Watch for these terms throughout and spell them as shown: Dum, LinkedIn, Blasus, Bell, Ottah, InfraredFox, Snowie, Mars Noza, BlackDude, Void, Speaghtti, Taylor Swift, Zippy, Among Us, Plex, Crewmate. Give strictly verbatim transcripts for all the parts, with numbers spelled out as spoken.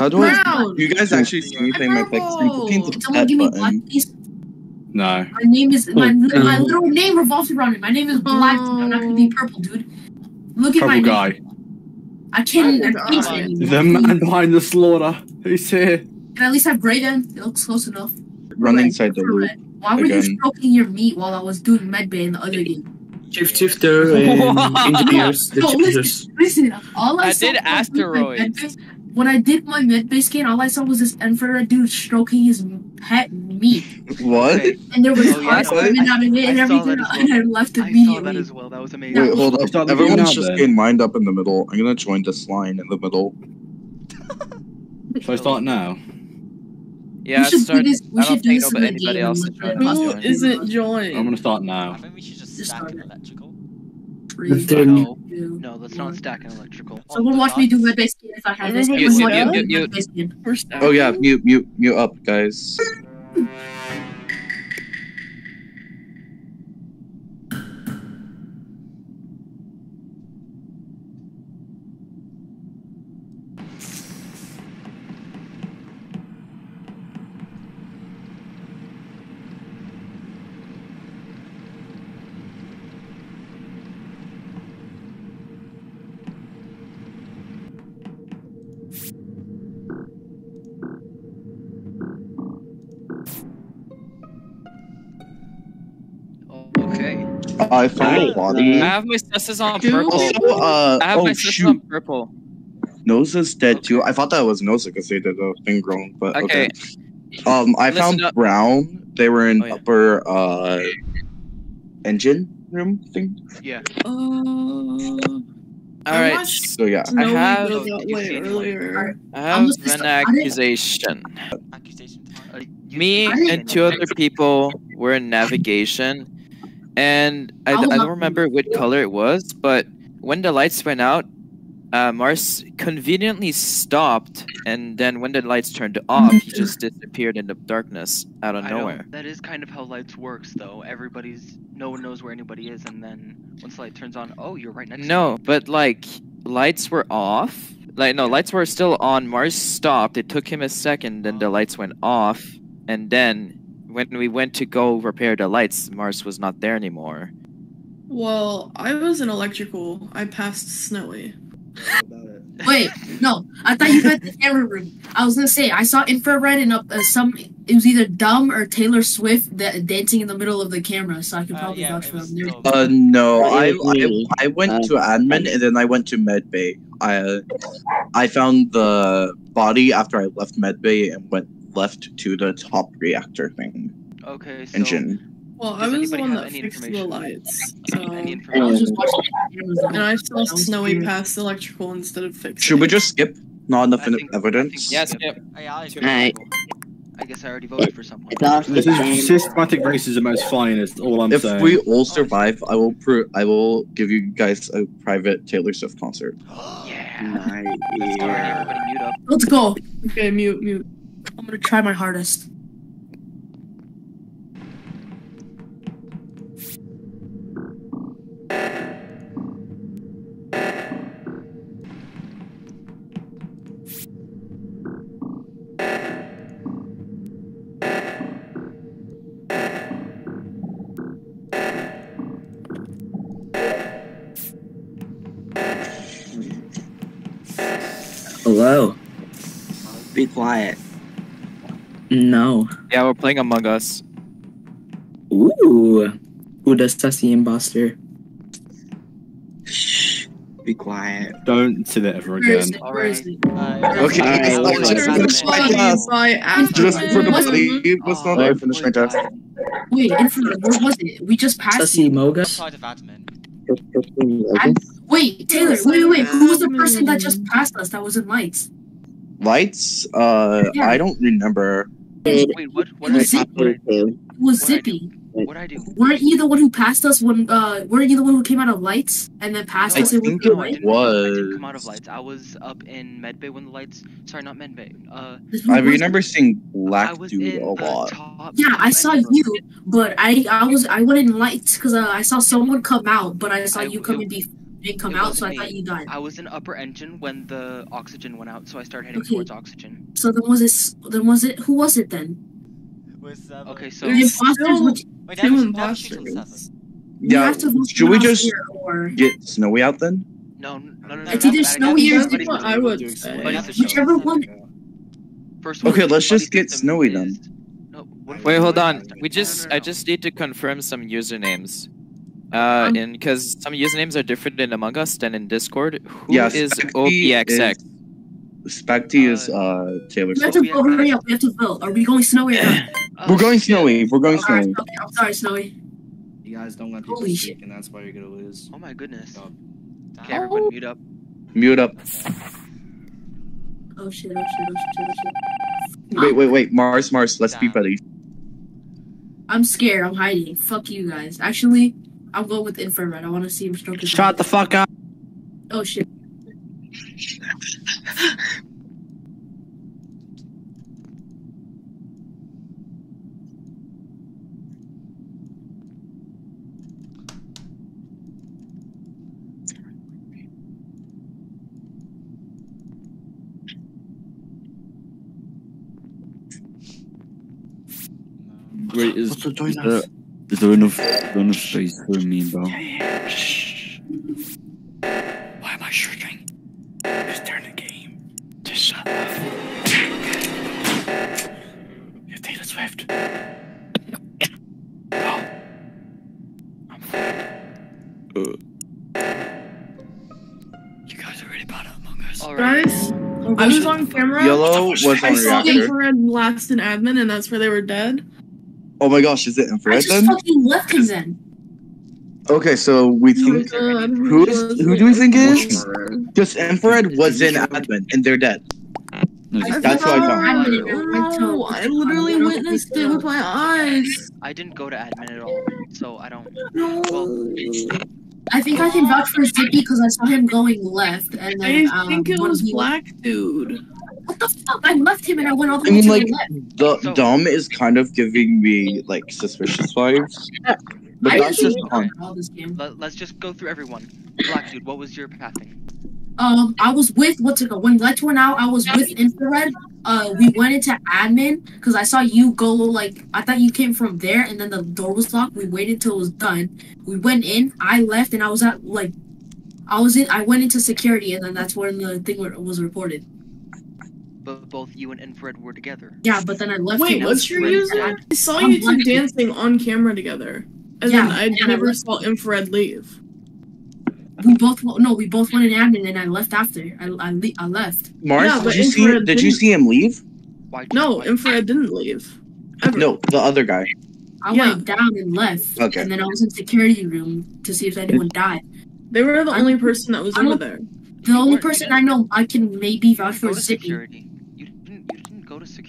How do Brown. I? You guys actually see me playing my Plex? Can someone give me one, please? No. My name is my, oh. my little name revolves around it. My name is BlackDude. I'm not gonna be purple, dude. Look at purple my guy. Name. I can't. I can't I can't the man behind the slaughter. Who's here? Can I at least have gray then? It looks close enough. Run red, inside the loop. Why were again. you stroking your meat while I was doing medbay in the other game? Chief shifter and engineers. No, listen, listen. All I, I saw did asteroids. When I did my medbay scan, all I saw was this infrared dude stroking his pet meat. What? And there was hearts coming out of it and everything, and I left immediately. I saw that as well. That was amazing. Wait, hold up. Everyone's just getting lined up in the middle. I'm gonna join this line in the middle. So I start now. Yeah, we should start. Do this. We I don't should do this. Anybody else Who isn't joined? I'm gonna start now. I think we should just, just stack an electrical. Let's do no. no, let's not stack an electrical. Someone watch me do my base skin if I have this. Mute, mute, mute, mute, mute. Oh yeah, mute, mute, mute up, guys. I found a body. I have my sisters on purple. Also, uh, I have oh, my sisters on purple. Noza's dead okay. too. I thought that was Noza because they did a thing wrong, but okay. okay. Um, I Listen found up. Brown. They were in oh, yeah. upper uh engine room thing. Yeah. Uh, All right. So yeah, I have. Earlier. I have an just, accusation. Accusation. Me and two other people were in navigation. And I, I don't remember what color it was, but when the lights went out, uh, Mars conveniently stopped, and then when the lights turned off, he just disappeared in the darkness out of nowhere. That is kind of how lights works, though. Everybody's no one knows where anybody is, and then once the light turns on, oh, you're right next. No, to but like lights were off. Like no, lights were still on. Mars stopped. It took him a second, then the lights went off, and then. When we went to go repair the lights, Mars was not there anymore. Well, I was in electrical. I passed Snowie. Wait, no. I thought you meant the camera room. I was gonna say, I saw infrared and up, uh, some... It was either Dum or Taylor Swift that, dancing in the middle of the camera, so I could probably uh, yeah, vouch for them. Uh, no. I, I, I went uh, to admin, and then I went to medbay. I, I found the body after I left medbay and went... left to the top reactor thing. Okay, so... Engine. Well, I was the one that fixed the lights. So any information? I was just watching. And I saw Snowie pass electrical instead of fixing. Should we just skip? Not enough think, evidence? Yes, yeah, skip. Alright. I guess I already voted for someone. This is systematic racism as finest, all I'm if saying. If we all survive, I will pro I will give you guys a private Taylor Swift concert. Yeah! Nice. Yeah. Everybody mute up. Let's go! Okay, mute, mute. I'm gonna try my hardest. Hello. Be quiet. No. Yeah, we're playing Among Us. Ooh. Who does Sussy Imposter? Shh. Be quiet. Don't say that ever again. Alright. Okay. I finished my task. Just for the believe. Let's not I finished my task. Wait, what was it? We just passed Sussy Moga? Wait, Taylor, wait, wait. Who was the person that just passed us that was in lights? Lights? Uh, yeah. I don't remember. Wait, what, what was Zippy? It was Zippy. What I do? Weren't you the one who passed us when? Uh, weren't you the one who came out of lights and then passed no, us? I and think it was. I didn't come out of lights. I was up in medbay when the lights. Sorry, not medbay. Uh, I remember seeing BlackDude a lot. Yeah, I saw you, but I I was I went in lights because uh, I saw someone come out, but I saw I, you coming before. it come it out, so I me. thought you died. I was in upper engine when the oxygen went out, so I started heading okay. towards oxygen. So then was it? Then was it? Who was it then? Was okay, so the imposters. Which, Wait, that was, imposters. That was yeah. Should we just or... get Snowie out then? No, no, no. no it's no, either Snowie or Zippy. I would. Whichever one. First one. Okay, let's just get Snowie done. Wait, hold on. We just, no, no, no. I just need to confirm some usernames, uh, um, and because some usernames are different in Among Us than in Discord. Who yeah, is O P X X? Speaghtti is uh Taylor Swift. We have to vote. Hurry up! We have to vote. Are we going Snowie? Or not? Oh, We're going shit. Snowie. We're going oh, Snowie. Right, Snowie. I'm sorry, Snowie. You guys don't let people speak, and that's why you're gonna lose. Oh my goodness! Oh. Okay, everyone, mute up. Mute up. Oh shit! Oh shit! Oh shit! Oh shit! Wait, wait, wait, Mars, Mars, let's be buddies. I'm scared. I'm hiding. Fuck you guys. Actually, I'll go with infrared. I want to see him stroke his. Shut the fuck up. Oh shit. Wait, is, is, there, is there enough, enough space for me and Bell? Yeah, yeah. Shh. Why am I shrinking? Just turn the game. Just shut up. You're Taylor Swift. No. I'm fine. Uh. You guys are really bad at Among Us. Alright. Guys, I was on camera. Yellow was on I saw infrared last in admin, and that's where they were dead. Oh my gosh, is it infrared then? I just fucking left him then. Okay, so we think... Oh who is, who do we think it is? Just infrared was in admin, and they're dead. I That's what I thought. No, I literally witnessed it with my eyes. I didn't go to admin at all, so I don't... No. Well, I think I can vouch for Zippy because I saw him going left, and then... I um, think it was BlackDude. What the fuck? I left him and I went all the way I mean, to like, the left. So, Dum is kind of giving me, like, suspicious vibes. Yeah. But I that's just fun. Let, let's just go through everyone. BlackDude, what was your pathing? Um, I was with, what's it called? When Let's went out, I was with infrared. Uh, we went into admin because I saw you go, like, I thought you came from there and then the door was locked. We waited till it was done. We went in, I left, and I was at, like, I was in, I went into security and then that's when the thing was reported. But both you and infrared were together. Yeah, but then I left. Wait, what's your user? I, I saw I'm you two dancing on camera together, and yeah, then I and never I saw infrared leave. We both no, we both went in admin, and I left after. I I, le I left. Mars, yeah, did you see? Did didn't. you see him leave? No, infrared didn't leave. Ever. No, the other guy. I yeah. went down and left. Okay. And then I was in security room to see if anyone died. They were the I'm, only person that was I'm over a, there. The only person I know I can maybe vouch for is Zippy.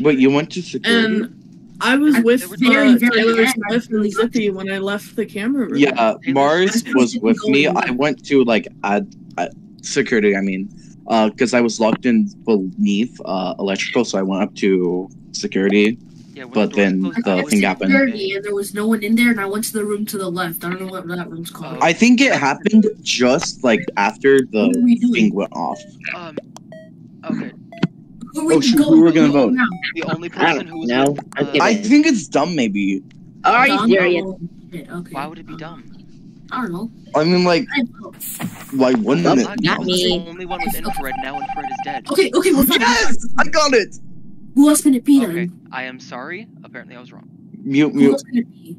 Wait, you went to security? And I was I, with very, uh, very Taylor Swift and Zippy when I left the camera room. Yeah, uh, Mars was with me. I went to, like, ad, ad, security, I mean, because uh, I was locked in beneath uh, electrical, so I went up to security, yeah, but then the I thing happened. And there was no one in there, and I went to the room to the left. I don't know what that room's called. I think it happened just, like, after the thing went off. Um, okay. Who we oh, shoot, go, we were gonna go vote. Now. The only person who was no, with, uh, I think it's Dum, maybe. Are you serious? Okay. Why would it be Dum? I don't know. I mean, like, why wouldn't it? Not, not me. The only one with infrared now. Infrared is dead. Okay, okay, we're yes, I got it. Who else can it be? Okay, then? I am sorry. Apparently, I was wrong. Mute, mute. Who else can it be?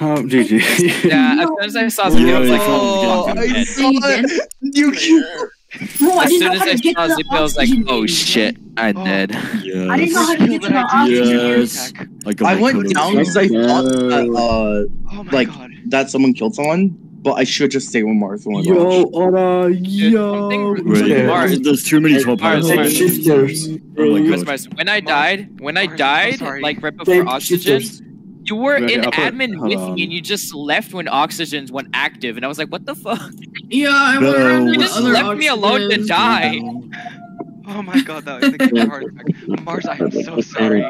Oh, G G. Yeah, no. As soon as I saw something, I was like, oh, I dead. saw it. You can't. Bro, as soon as I saw Zippy, I was like, oh shit, I did. Oh, yes. I didn't know how to get to the oxygen. Yes. I, I went down because I thought that, uh, oh like, God. that someone killed someone, but I should just stay with Mars. One yo, Ottah, yo. Really? Mars, there's too many twelve Mars, Mars. Shifters. Oh my God. Mars, when I died, when I Mars, died, like right before Thank oxygen, shifters. You were okay, in I'll admin put, with me, and you just left when oxygens went active, and I was like, what the fuck? Yeah, I went around no. You just other left me alone to die. No. Oh my God, that was the heart attack. Mars, I am so sorry.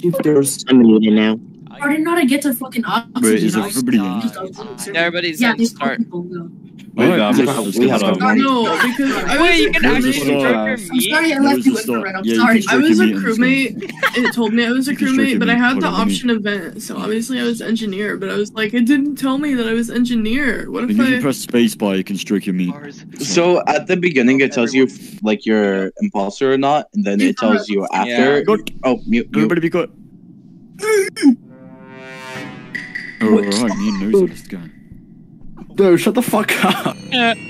Shifters, I'm leaving now. How did not I get to fucking oxygen? Wait, is everybody in? Everybody's yeah, in start. Wait, oh, I'm just gonna cut off. No, because I was you can actually stroke your meat. I'm sorry I left you infrared, I'm sorry. I was a crewmate, it told me I was a crewmate, but I had the option event, so obviously I was engineer, but I was like, it didn't tell me that I was engineer. What if I... If you press spacebar, you can stroke your meat. So, at the beginning, it tells you, like, you're imposter or not, and then it tells you after... Oh, mute, everybody be good. Oh, right, knows this guy. Dude, shut the fuck up! Yeah. Oh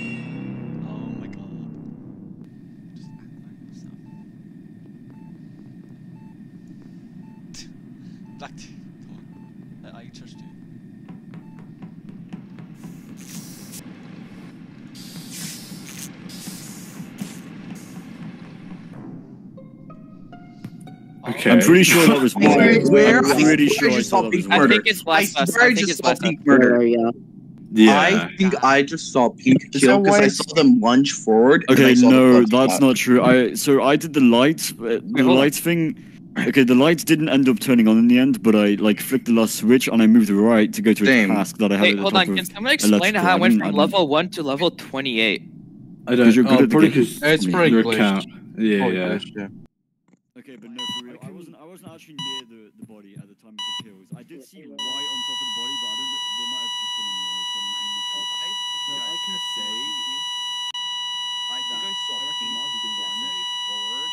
my God. Black dude, come on. I trust you. Okay. I'm pretty sure that was murder. Where? I'm pretty sure I saw pink murder. I think it's Blasus. I think it's Blasus. Murder, yeah. Yeah. I think I just saw Pink kill because I saw them lunge forward. Okay, no, that's not true. I so I did the lights, uh, the lights thing. Okay, the lights didn't end up turning on in the end, but I like flicked the last switch and I moved right to go to a task that I had. Wait, hold on, can someone explain how I went from level one to level twenty-eight? I don't. You're good at the it's probably glitched. Yeah, yeah. Okay, but no, for real, I wasn't. I wasn't actually near the the body at the time of the kills. I did see Y on top of the body, but I don't know. They might have just been on Y. No, I can say I think I saw Mars lunge forward and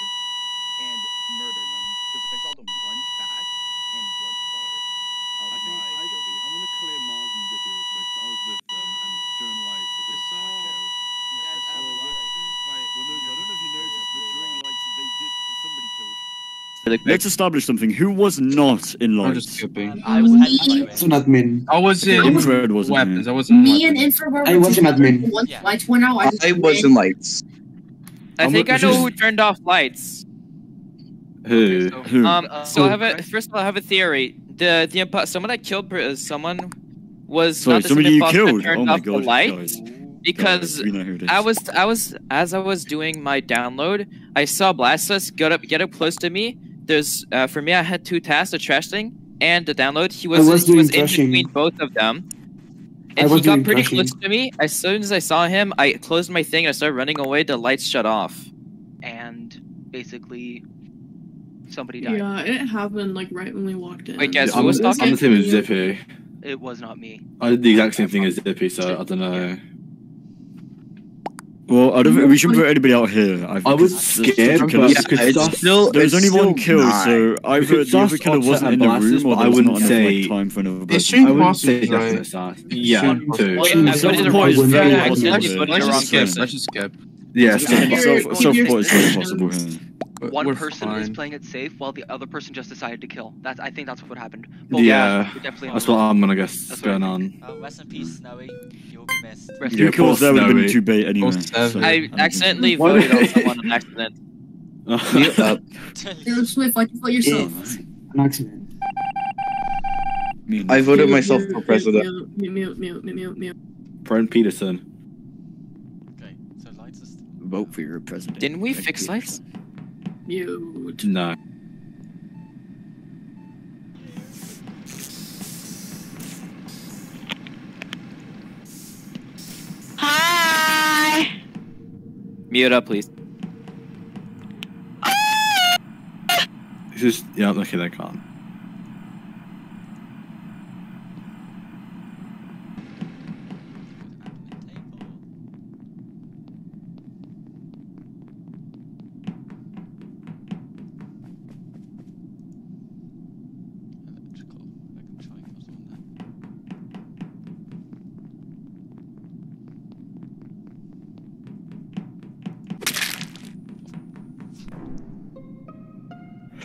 murder them because I saw them lunge back and lunge forward. I think I I'm gonna clear Mars and Zippy real quick. I was with them and during lights it was my chaos. Yeah, I don't know if you noticed, but during lights they did somebody killed. Let's establish something. Who was not in lights? I'm just skipping. I was an admin. I was in infrared. Wasn't weapons. I wasn't. Me and infrared. I was an admin. Lights went out. I was in lights. I think I know who turned off lights. Who? Who? Um. So I have a first of all, I have a theory. The the someone that killed someone was not the imposter that turned off the lights. Because I was I was as I was doing my download, I saw Blasus get up get up close to me. There's uh, for me, I had two tasks: the trash thing and the download. He was, was he was in between both of them, and he got pretty trashing. close to me. As soon as I saw him, I closed my thing and I started running away. The lights shut off, and basically, somebody died. Yeah, it happened like right when we walked in. Wait, guys, yeah, who I'm, was talking? I'm the same as Zippy. It was not me. I did the exact same thing as Zippy, so I don't know. Well, I don't, we shouldn't put anybody out here. I've, I was scared, but yeah, it's still, there was only one kill, not. so I've heard the other killer wasn't in the room, or I wouldn't say time for another person. I wouldn't say that's not us. Yeah, too. Let's just skip. Yeah, self-report is very possible here. One We're person fine. was playing it safe while the other person just decided to kill. That's, I think that's what happened. Both yeah, definitely that's what I'm gonna guess that's going on. Uh, rest in peace, Snowie. You'll be missed. Rest yeah, because there would have been too bait anyway. So, I accidentally voted on someone on accident. Mute up. Taylor Swift, why'd you vote yourself? An accident. I voted mute, myself mute, for president. Mute, mute, mute, mute, mute, mute. Brian Peterson. Okay, so lights are still... Vote for your president. Didn't we like fix lights? Peterson. Mute. No. Hi. Mute up, please. It's just yeah. Okay, they can't.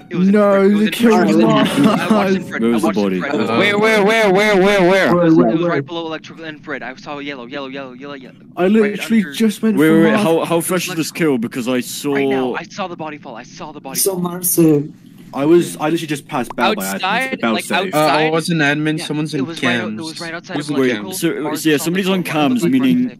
It was no, in, it was they killed Mars. I watched infrared. I watched infrared. Uh, uh, where, where, where, where, where, where? It was, it was right below electrical infrared. I saw yellow, yellow, yellow, yellow, yellow. I literally right just went. Wait, wait, wait. How, how fresh is this kill? Because I saw. Right now, I saw the body fall. I saw the body. So Mars. I was. I literally just passed Bell by accident. Bell saved. I was an admin. Someone's in cams. It was right outside of electrical. Yeah, somebody's on cams, meaning.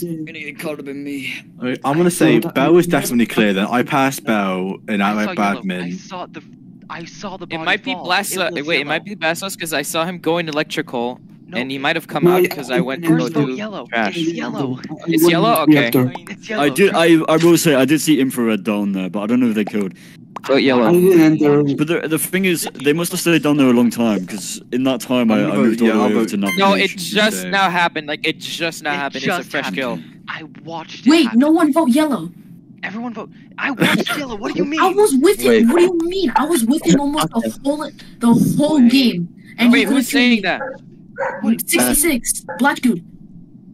It could have been me. I'm gonna say Bell was definitely clear. Then I passed Bell and I went badmin. I saw the. I saw the. It might be Blasus. Wait, it might be Blasus because I saw him going electrical. No. And he might have come no, out because I, I went to go do yellow. Trash. It's yellow. It's yellow. Okay. I, mean, it's yellow. I did. I. I will say I did see infrared down there, but I don't know if they killed. Oh, yellow. I didn't enter. But the, the thing is, they must have stayed down there a long time because in that time I, I moved all yeah, the way to nothing. No, it just now happened. Like it just now it happened. Just it's a fresh happened. Kill. I watched. It Wait, happen. No one vote yellow. Everyone vote. I watched yellow. What do you mean? I was with Wait. him. What do you mean? I was with him almost the whole the whole Wait. game. And Wait, who's saying that? What? sixty-six, BlackDude.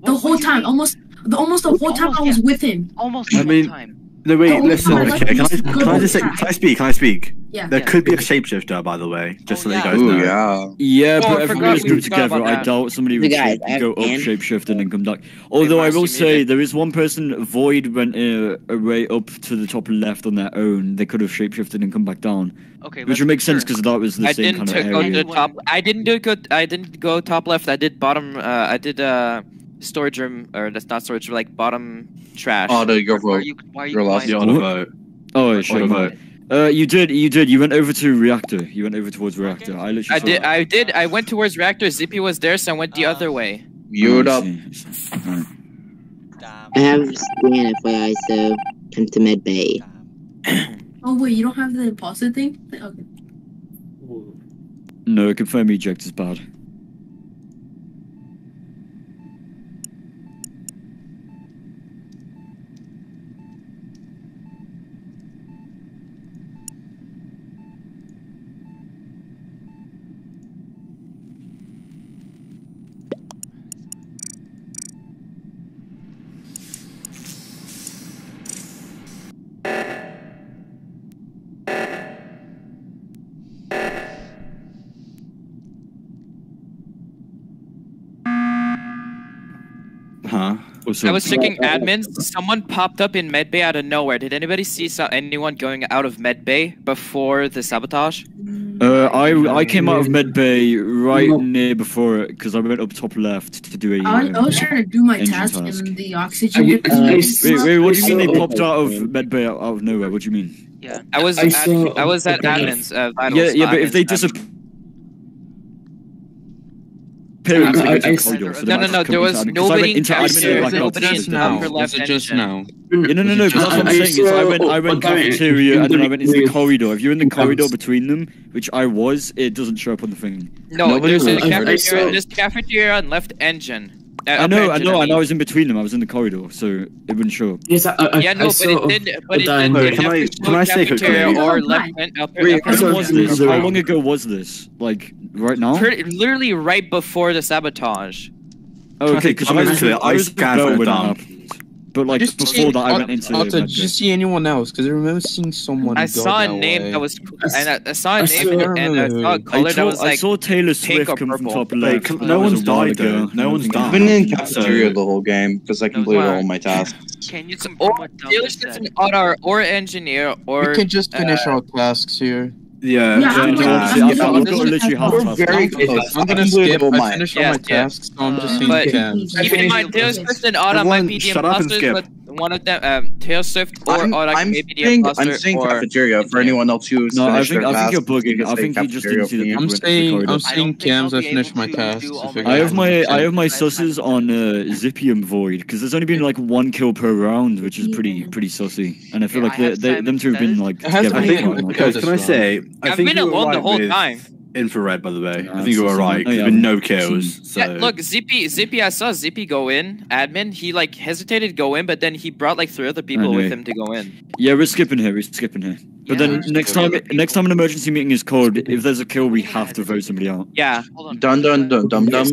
The what, whole what time, mean? almost, the almost the whole almost, time yeah. I was with him. Almost the I mean, whole time. No wait, listen. Okay, can I, can I just say, can I speak? Can I speak? Yeah. There yeah. could be a shapeshifter, by the way, just oh, so yeah. that you guys know. Ooh, yeah. Yeah, oh, but everyone is grouped together. I doubt somebody would guys, go up shapeshifting and come back. Although I will say there is one person. Void went uh, way up to the top left on their own. They could have shapeshifted and come back down. Okay. Which would make sense because that was the I same kind of area. I didn't go to top. I didn't do good. I didn't go top left. I did bottom. Uh, I did. Uh, Storage room, or that's not storage, like bottom trash. Oh no, your vote. You, you your last your vote. Oh, sure vote. Uh, you did, you did. You went over to reactor. You went over towards reactor. Okay. I literally. I did. That. I did. I went towards reactor. Zippy was there, so I went the uh, other way. You're up. I have scan F Y I, so come to med bay. Oh wait, you don't have the imposter thing? Okay. No, confirm eject is bad. So I was checking admins. Someone popped up in medbay out of nowhere. Did anybody see so anyone going out of medbay before the sabotage? Uh, I I came out of medbay right no. near before it because I went up top left to do a. I, I was trying to do my task, task in the oxygen. You, uh, wait, wait, what do you mean they popped out of medbay out, out of nowhere? What do you mean? Yeah, I was I, at, I was at admins. Uh, vitals, yeah, yeah, but if they disappear. No, no, no, there was nobody in cafeteria. Nobody in the upper left just now. No, no, no, because that's what I'm saying. I went, I went cafeteria and then I went into the corridor. If you're in the corridor between them, which I was, it doesn't show up on the thing. No, there's a cafeteria. There's cafeteria on left engine. I know, I know, and I was in between them. I was in the corridor, so it wouldn't show up. Yes, I. Yeah, no, but it didn't. But it didn't. Can I? Can I say cafeteria or left engine? How was this? How long ago was this? Like. Right now? Pretty, literally right before the sabotage. Oh, okay, because I, I, I was scanned down. But like just before that, I went into. Ottah, did you see anyone else? Because I remember seeing someone. I go saw a that name way. that was, and I, I saw a I name saw, and I saw a color I that was like. I saw Taylor Swift come from top left. Like, no one's died though. No one's died. I've been in cafeteria the whole game because I completed all my tasks. Can you confirm what Taylor Swift and Ottah or engineer or? We can just finish our tasks here. Yeah, yeah, I'm gonna skip. I finished all my tasks, so I'm just seeing cams. Keep in mind, Taylor Swift and Ottah might be the imposters, but one of them, um, Taylor Swift or Ottah may be the imposter. I'm saying cafeteria for anyone else who's finished their tasks. I think you're bugging. I think you just didn't see the corridor. I'm saying cams, I finished my tasks. I have my I have my susses on Zippy and Void, because there's only been like one kill per round, which is pretty pretty sussy. And I feel like them two have been like together. Can I say... I I've think been alone right the whole time. Infrared, by the way. Yeah, I think you were right. There's oh, yeah. been no kills. So. Yeah, look, Zippy, Zippy. I saw Zippy go in. Admin. He like hesitated to go in, but then he brought like three other people with him to go in. Yeah, we're skipping here. We're skipping here. But yeah, then next time, people. next time an emergency meeting is called, if there's a kill, we have to vote somebody out. Yeah. Dun dun dun dum dum.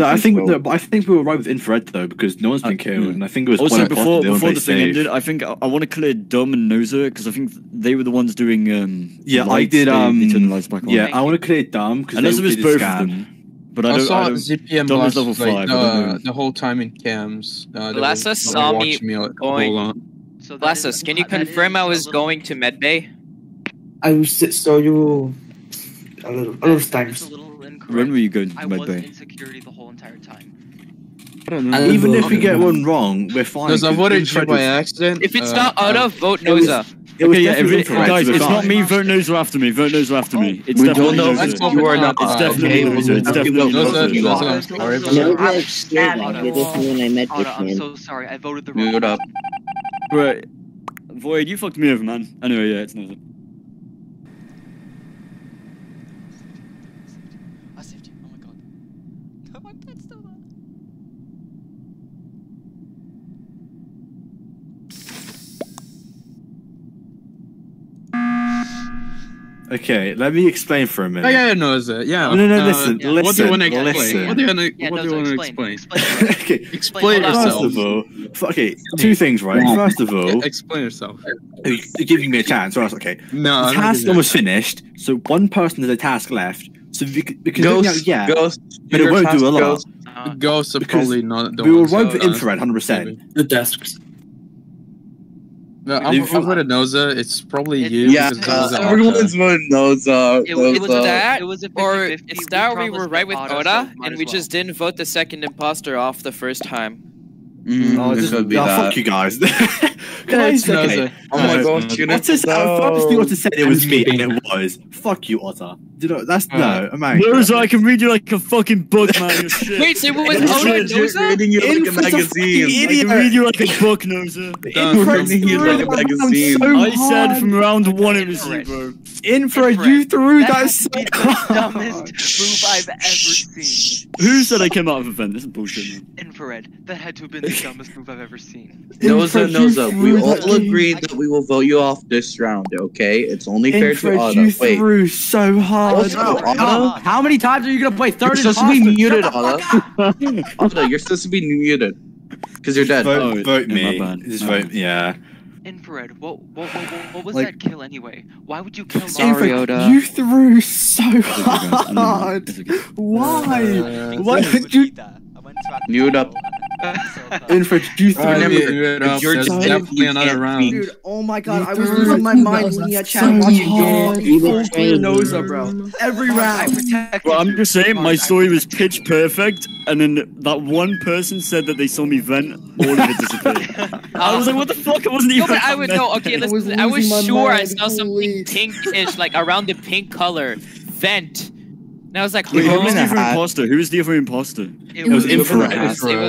I think, no, but I think we were right with Infrared though, because no one's been killed, yeah. and I think it was also before before the thing saved. ended. I think I, I want to clear Dum and Noza because I think they were the ones doing. Um, yeah, lights, I did. Um, they, they turned the lights back on. Yeah, I want to clear Dum because unless it was both scan. of them. But I, I don't, saw I don't, Zippy and Blasus like, uh, the whole time in cams. Uh, Blasus saw me going. So Blasus, can you confirm I was little... going to medbay? I saw you a little, a lot of times. When were you going to medbay? I was in security the whole entire time. I don't know. I Even if we get one wrong, we're fine. Because I voted you by accident. If it's uh, not out of, vote Noza. Okay, yeah, if it, guys, it's not me, vote Noza after me, vote Noza after me. It's we definitely Noza. You are not. It's uh, definitely Noza. Okay, it's definitely Noza. I'm so sorry, I voted the wrong. Right, Void, you fucked me over, man. Anyway, yeah, it's nothing. I saved you. Oh my god. No, my pet's still there. Okay, let me explain for a minute. Yeah, yeah, no, is it? Yeah. No, no, no uh, listen, yeah. listen. What do you want to explain? What do you want to yeah, no, so explain? explain? Okay, explain yourself. First of all, okay, two things, right? First of all, explain yourself. You're giving me a chance, or else, okay. No, the task almost finished, so one person has a task left. So we could, because ghost, yeah, ghost, but it won't do a lot. Uh, ghosts are probably not. The we will rope so, Infrared, hundred percent. The desks. No, I'm, I'm gonna Noza. It's probably it's, you. Yeah, uh, everyone's voting Noza. It, it was that, it was a or it's that we, we were right with Ottah, so and we well. just didn't vote the second imposter off the first time. Mm, oh, this would be oh, fuck you guys. Can I just, okay. Oh my god, you know. Obviously, Ottah said it was me, and it was. Fuck you, Ottah. Did I, that's uh, no, man. Noza, I can read you like a fucking book, man. You're shit. Wait, so what was Ottah Noza? Reading you like a magazine. I can read you like a book, Noza. Infrared, you like a magazine. I said from round one it was you, bro. Infrared, you threw that so hard. Dumbest move I've ever seen. Who said I came out of a vent? This is bullshit, man. Infrared, that had to have been the dumbest move I've ever seen. Noza, Noza, we all agreed that we will vote you off this round, okay? It's only fair to Ottah. You threw so hard. Also, oh, Ottah? How many times are you gonna play third? You're supposed to be muted, Ottah. Ottah, you're supposed to be muted because you're dead. Vote, oh, vote me. Just oh. vote, yeah. Infrared, what, what, what, what was like, that kill anyway? Why would you kill? Sorry, Ottah. You threw so hard. Why? Uh, Why did you? Mute up. Infrared, you threw uh, it up. You're just definitely another round. Dude, oh my god, you I was losing my mind when you had chat so watching your evil Noza, bro. Every round. Well, I'm just saying, my story was pitch perfect, and then that one person said that they saw me vent, all of it disappeared. I was like, what the fuck? It wasn't even. No, I would know. Okay, listen, I was, I was sure mind. I saw something pinkish, like around the pink color. Vent. And I was like, wait, who was the other imposter? Who was the other imposter? It was Infrared.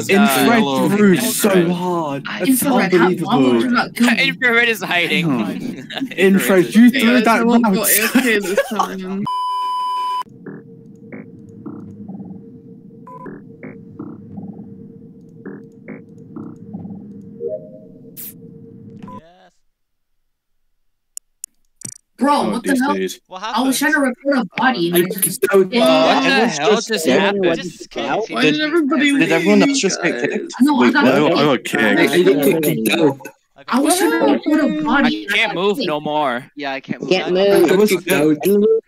Infrared threw so hard. That's unbelievable. Infrared is hiding. Infrared, you threw that round. Bro, oh, what the hell? What I was trying to record a body. And I just so, uh, what the hell just happened? Just just Why did, did everybody leave? Did everyone else just get kicked? No, I got no, kicked. I got kicked out. I was trying to record a body. I can't move no more. Yeah, I can't move. Can't move. I was kicked out.